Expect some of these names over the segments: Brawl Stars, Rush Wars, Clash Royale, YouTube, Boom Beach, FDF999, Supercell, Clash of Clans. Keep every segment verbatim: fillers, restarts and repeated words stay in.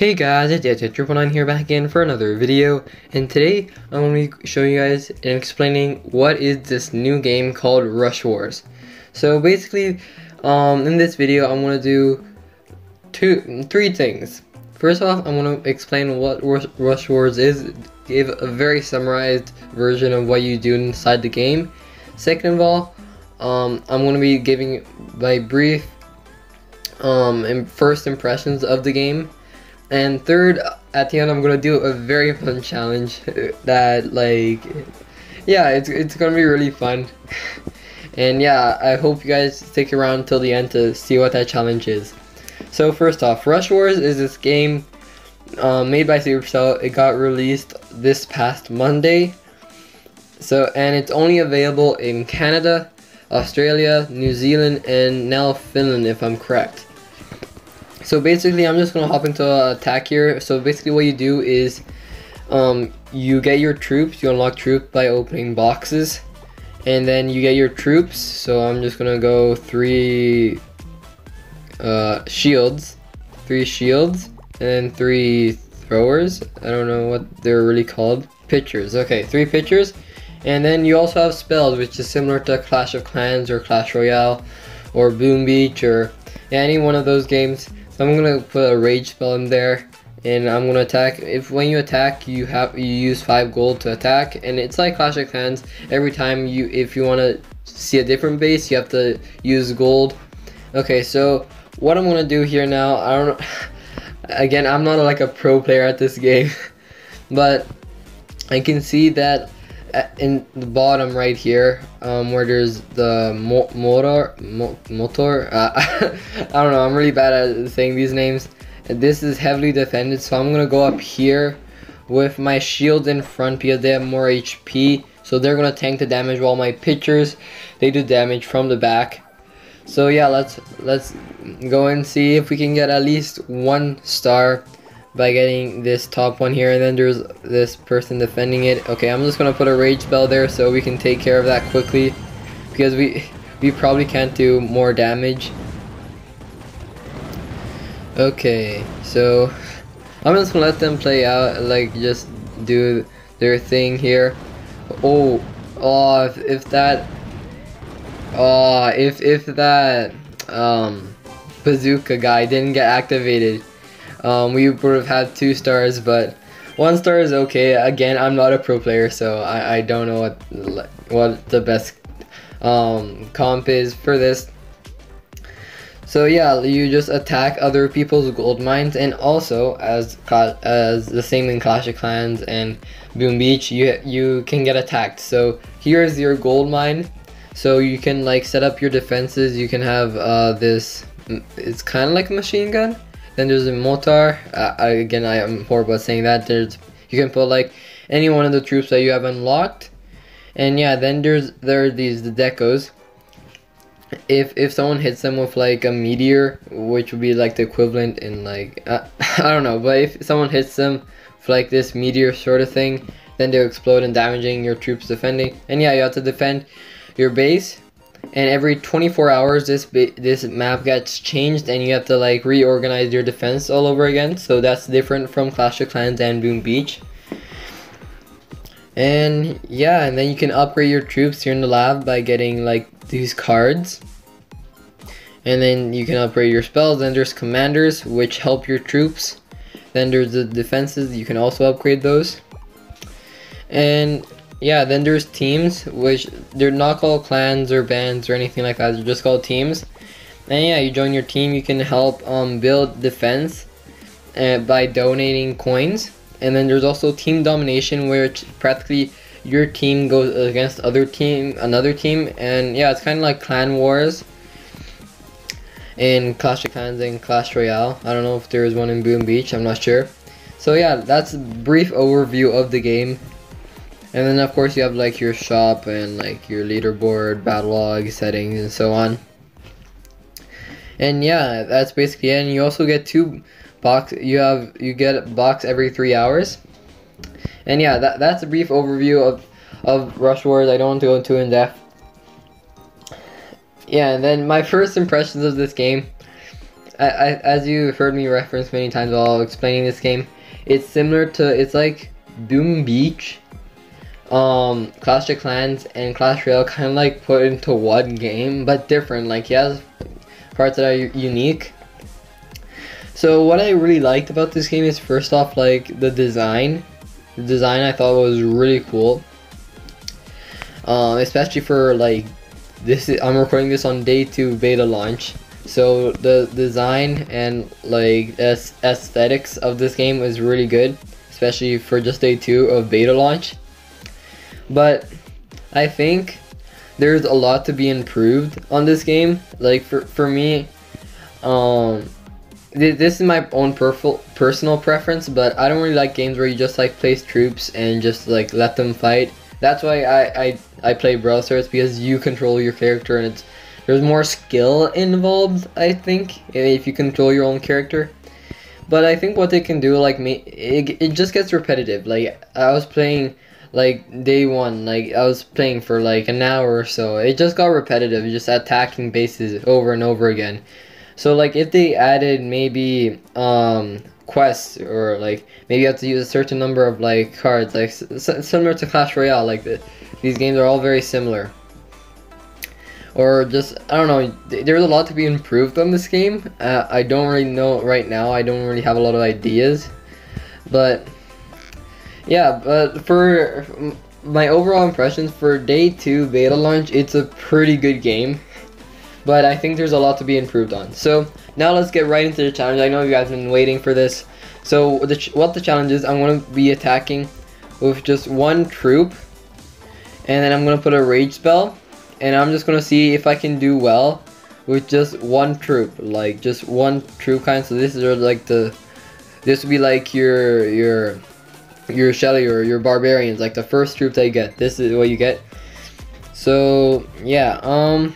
Hey guys, it's F D F nine nine nine here, back again for another video, and today I'm going to show you guys and explaining what is this new game called Rush Wars. So basically, um, in this video I'm going to do two, three things. First off, I'm going to explain what Rush Wars is, give a very summarized version of what you do inside the game. Second of all, um, I'm going to be giving my brief um, and first impressions of the game. And third, at the end, I'm gonna do a very fun challenge that, like, yeah, it's it's gonna be really fun. And yeah, I hope you guys stick around till the end to see what that challenge is. So first off, Rush Wars is this game um, made by Supercell. It got released this past Monday. So and it's only available in Canada, Australia, New Zealand, and now Finland, if I'm correct. So basically, I'm just gonna hop into uh, attack here. So basically, what you do is um, you get your troops. You unlock troops by opening boxes, and then you get your troops. So I'm just gonna go three uh, shields, three shields, and then three throwers. I don't know what they're really called. Pitchers. Okay, three pitchers, and then you also have spells, which is similar to Clash of Clans or Clash Royale or Boom Beach or any one of those games. I'm gonna put a rage spell in there, and I'm gonna attack. If when you attack, you have you use five gold to attack, and it's like Clash of Clans. Every time you, if you want to see a different base, you have to use gold. Okay, so what I'm gonna do here now, I don't. Again, I'm not like a pro player at this game, but I can see that in the bottom right here, um, where there's the mo motor, mo motor. Uh, I don't know. I'm really bad at saying these names. This is heavily defended, so I'm gonna go up here with my shields in front because they have more H P. So they're gonna tank the damage while my pitchers, they do damage from the back. So yeah, let's let's go and see if we can get at least one star by getting this top one here, and then there's this person defending it. Okay, I'm just gonna put a rage spell there so we can take care of that quickly, because we we probably can't do more damage. Okay, so I'm just gonna let them play out, like just do their thing here. Oh, oh, if, if that, oh, if if that um, bazooka guy didn't get activated, Um, we would have had two stars, but one star is okay. Again, I'm not a pro player, so I, I don't know what what the best um, comp is for this. So yeah, you just attack other people's gold mines, and also as as the same in Clash of Clans and Boom Beach, you you can get attacked. So here's your gold mine. So you can like set up your defenses. You can have uh, this. It's kind of like a machine gun. Then there's a mortar. Uh, again, I am horrible at saying that. There's you can put like any one of the troops that you have unlocked, and yeah, then there's there are these the decos. If if someone hits them with like a meteor, which would be like the equivalent in like uh, I don't know, but if someone hits them with like this meteor sort of thing, then they'll explode and damaging your troops defending. And yeah, you have to defend your base. And every twenty-four hours this this map gets changed, and you have to like reorganize your defense all over again. So that's different from Clash of Clans and Boom Beach. And yeah, and then you can upgrade your troops here in the lab by getting like these cards. And then you can upgrade your spells. Then there's commanders, which help your troops. Then there's the defenses, you can also upgrade those. And yeah, then there's teams, which they're not called clans or bands or anything like that. They're just called teams. And yeah, you join your team. You can help um, build defense uh, by donating coins. And then there's also team domination, where it's practically your team goes against other team, another team. And yeah, it's kind of like clan wars in Clash of Clans and Clash Royale. I don't know if there is one in Boom Beach. I'm not sure. So yeah, that's a brief overview of the game. And then of course you have like your shop and like your leaderboard, battle log, settings, and so on. And yeah, that's basically it. And you also get two box. You have you get a box every three hours. And yeah, that that's a brief overview of of Rush Wars. I don't want to go too in depth. Yeah, and then my first impressions of this game. I, I, as you've heard me reference many times while explaining this game, it's similar to, it's like Boom Beach, um, Clash of Clans, and Clash Royale kind of like put into one game, but different. Like, he has parts that are unique. So what I really liked about this game is, first off, like the design. The design I thought was really cool, um, especially for like this. Is, I'm recording this on day two beta launch. So the design and like aesthetics of this game is really good, especially for just day two of beta launch. But I think there's a lot to be improved on this game. Like for, for me, um, th this is my own personal preference, but I don't really like games where you just like place troops and just like let them fight. That's why I, I, I play Brawl Stars, because you control your character and it's there's more skill involved, I think, if you control your own character. But I think what they can do, like me, it, it just gets repetitive. Like, I was playing, like, day one, like, I was playing for, like, an hour or so. It just got repetitive, just attacking bases over and over again. So, like, if they added maybe, um, quests, or, like, maybe you have to use a certain number of, like, cards, like, similar to Clash Royale, like, the, these games are all very similar. Or just, I don't know, there's a lot to be improved on this game. Uh, I don't really know right now, I don't really have a lot of ideas. But, yeah, but for my overall impressions, for day two beta launch, it's a pretty good game. But I think there's a lot to be improved on. So, now let's get right into the challenge. I know you guys have been waiting for this. So, the ch what the challenge is, I'm going to be attacking with just one troop. And then I'm going to put a rage spell. And I'm just gonna see if I can do well with just one troop, like just one troop kind. So this is like the, this would be like your your your Shelly or your barbarians, like the first troop that you get. This is what you get. So yeah, um,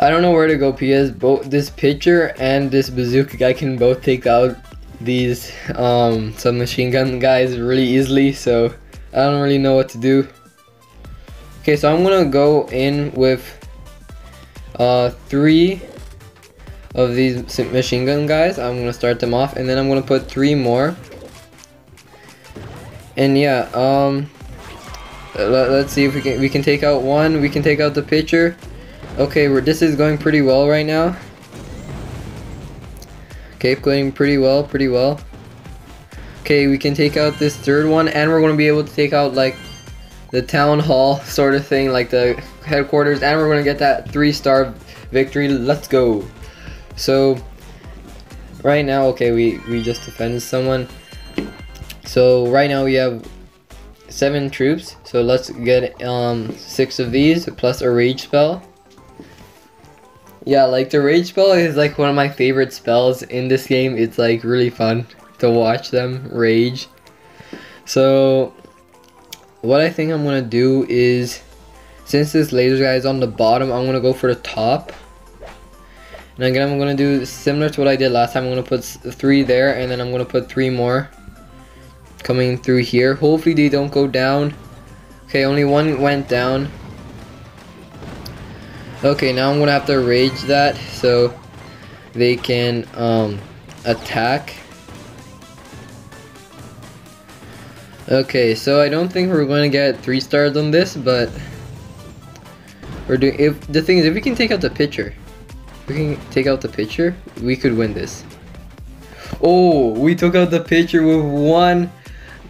I don't know where to go because both this pitcher and this bazooka guy can both take out these um submachine gun guys really easily. So I don't really know what to do. Okay, so I'm gonna go in with uh, three of these machine gun guys. I'm gonna start them off, and then I'm gonna put three more. And yeah, um, let, let's see if we can we can take out one. We can take out the pitcher. Okay, we're, this is going pretty well right now. Okay, going pretty well, pretty well. Okay, we can take out this third one, and we're gonna be able to take out like the town hall sort of thing, like the headquarters, and we're gonna get that three-star victory. Let's go. So right now, okay, we we just defended someone. So right now we have seven troops, so let's get um six of these plus a rage spell. Yeah, like the rage spell is like one of my favorite spells in this game. It's like really fun to watch them rage. So what I think I'm gonna do is, since this laser guy is on the bottom, I'm gonna go for the top. And again, I'm gonna do similar to what I did last time. I'm gonna put three there, and then I'm gonna put three more coming through here. Hopefully they don't go down. Okay, only one went down. Okay, now I'm gonna have to rage that so they can um, attack. Okay, so I don't think we're going to get three stars on this, but we're doing. If the thing is, if we can take out the pitcher, we can take out the pitcher. We could win this. Oh, we took out the pitcher with one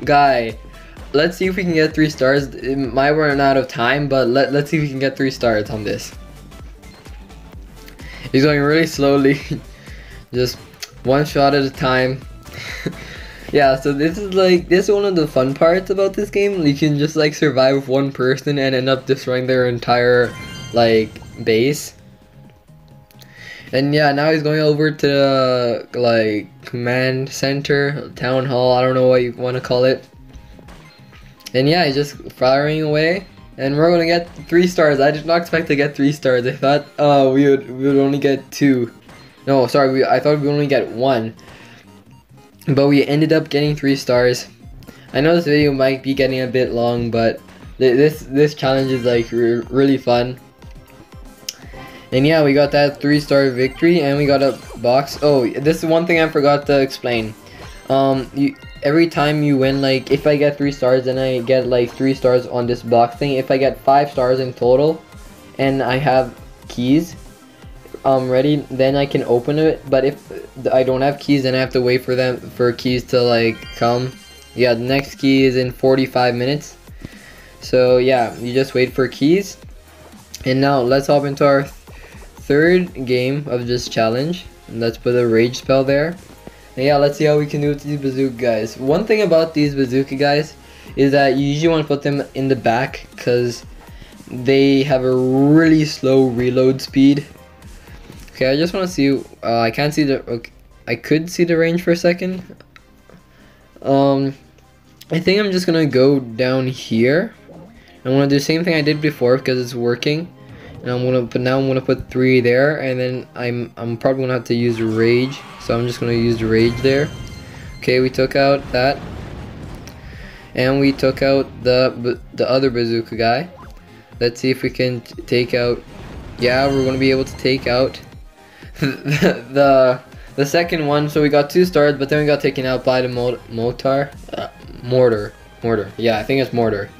guy. Let's see if we can get three stars. It might run out of time, but let let's see if we can get three stars on this. He's going really slowly, just one shot at a time. Yeah, so this is like, this is one of the fun parts about this game. You can just like survive with one person and end up destroying their entire like base. And yeah, now he's going over to the uh, like command center, town hall, I don't know what you want to call it. And yeah, he's just firing away, and we're gonna get three stars. I did not expect to get three stars. I thought uh, we would we would only get two. No, sorry, we, I thought we would only get one. But we ended up getting three stars. I know this video might be getting a bit long, but th this this challenge is like re really fun. And yeah, we got that three-star victory, and we got a box. Oh, this is one thing I forgot to explain. Um, you, every time you win, like, if I get three stars, then I get, like, three stars on this box thing. If I get five stars in total, and I have keys um, ready, then I can open it. But if I don't have keys, then I have to wait for them, for keys to, like, come. Yeah, the next key is in forty-five minutes. So, yeah, you just wait for keys. And now, let's hop into our th third game of this challenge. Let's put a rage spell there. And yeah, let's see how we can do with these bazooka guys. One thing about these bazooka guys is that you usually want to put them in the back because they have a really slow reload speed. Okay, I just want to see. Uh, I can't see the. Okay, I could see the range for a second. Um, I think I'm just gonna go down here. I'm gonna do the same thing I did before because it's working. And I'm gonna put now I'm gonna put three there, and then I'm I'm probably gonna have to use rage. So I'm just gonna use rage there. Okay, we took out that, and we took out the the other bazooka guy. Let's see if we can take out. Yeah, we're gonna be able to take out the the, the second one. So we got two stars, but then we got taken out by the mo motar, uh, mortar, mortar. Yeah, I think it's mortar.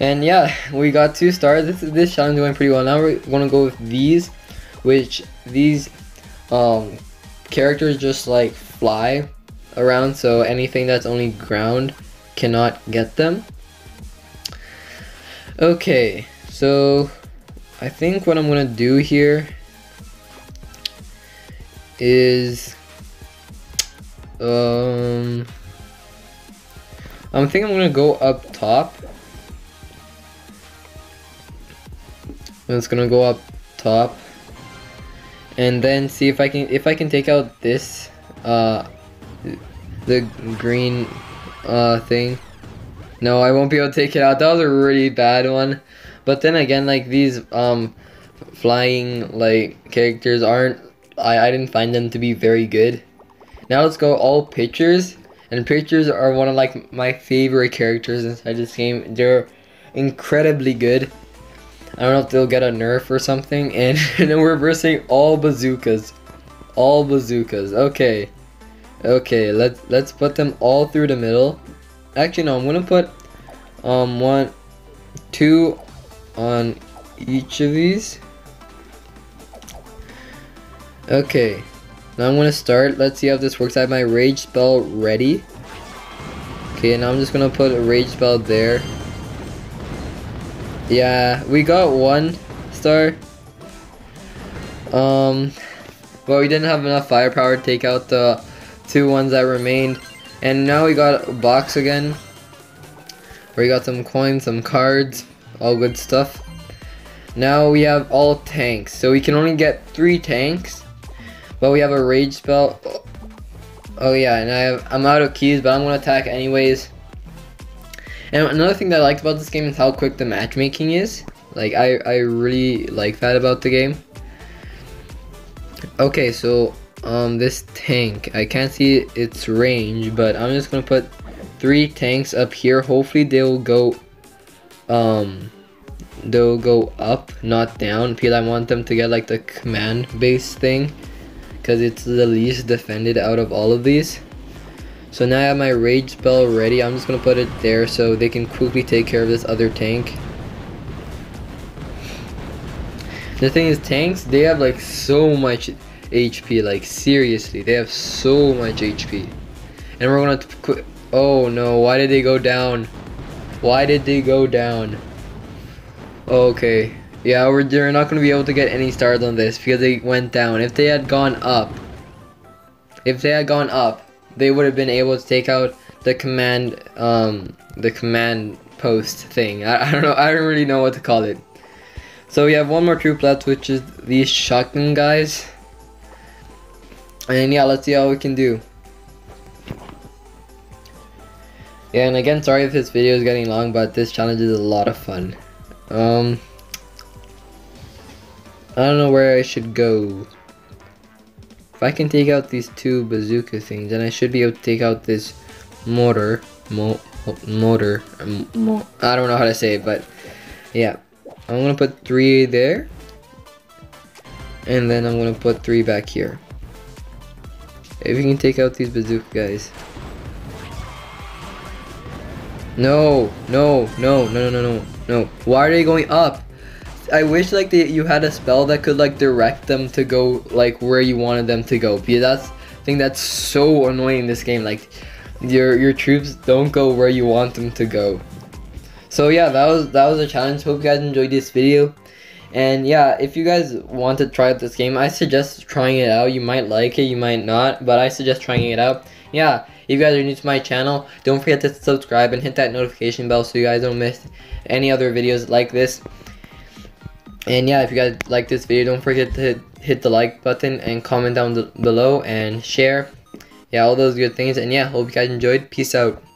And yeah, we got two stars. This this challenge went pretty well. Now we're gonna go with these, which these um, characters just like fly around. So anything that's only ground cannot get them. Okay, so I think what I'm gonna do here is um I think I'm gonna go up top. I'm just gonna go up top and then see if I can if I can take out this uh the green uh thing. No, I won't be able to take it out. That was a really bad one. But then again, like, these um flying like characters aren't I, I didn't find them to be very good. Now let's go all pitchers. And pitchers are one of like my favorite characters inside this game. They're incredibly good. I don't know if they'll get a nerf or something. And, and then we're versing all bazookas. All bazookas. Okay. Okay, let's let's put them all through the middle. Actually, no, I'm gonna put um one, two on each of these. Okay, now I'm gonna start. Let's see how this works. I have my rage spell ready. Okay, now I'm just gonna put a rage spell there. Yeah, we got one star. Um, well, we didn't have enough firepower to take out the two ones that remained. And now we got a box again. We got some coins, some cards, all good stuff. Now we have all tanks. So we can only get three tanks. But we have a rage spell. Oh yeah, and I have, I'm out of keys, but I'm going to attack anyways. And another thing that I liked about this game is how quick the matchmaking is. Like, I, I really like that about the game. Okay, so... Um, this tank, I can't see its range, but I'm just gonna put three tanks up here. Hopefully they'll go, um, they'll go up, not down, because I want them to get like the command base thing, because it's the least defended out of all of these. So now I have my rage spell ready. I'm just gonna put it there so they can quickly take care of this other tank. The thing is, tanks, they have like so much H P, like, seriously, they have so much H P. And we're gonna quit. Oh no, why did they go down? Why did they go down? Okay, yeah, we're they're not gonna be able to get any stars on this because they went down. If they had gone up, if they had gone up, they would have been able to take out the command, um, the command post thing. I, I don't know, I don't really know what to call it. So we have one more troop left, which is these shotgun guys. And yeah, let's see how we can do. Yeah, and again, sorry if this video is getting long, but this challenge is a lot of fun. Um, I don't know where I should go. If I can take out these two bazooka things, then I should be able to take out this mortar. Mo motor. Mo I don't know how to say it, but yeah. I'm gonna put three there. and then I'm gonna put three back here. If you can take out these bazooka guys. No, no, no, no, no, no, no. Why are they going up? I wish like they, you had a spell that could like direct them to go like where you wanted them to go. Because that's I think that's so annoying in this game. Like your your troops don't go where you want them to go. So yeah, that was that was a challenge. Hope you guys enjoyed this video. And yeah, if you guys want to try out this game, I suggest trying it out. You might like it, you might not, but I suggest trying it out. Yeah, if you guys are new to my channel, don't forget to subscribe and hit that notification bell so you guys don't miss any other videos like this. And yeah, if you guys like this video, don't forget to hit, hit the like button and comment down below and share. Yeah, all those good things. And yeah, hope you guys enjoyed. Peace out.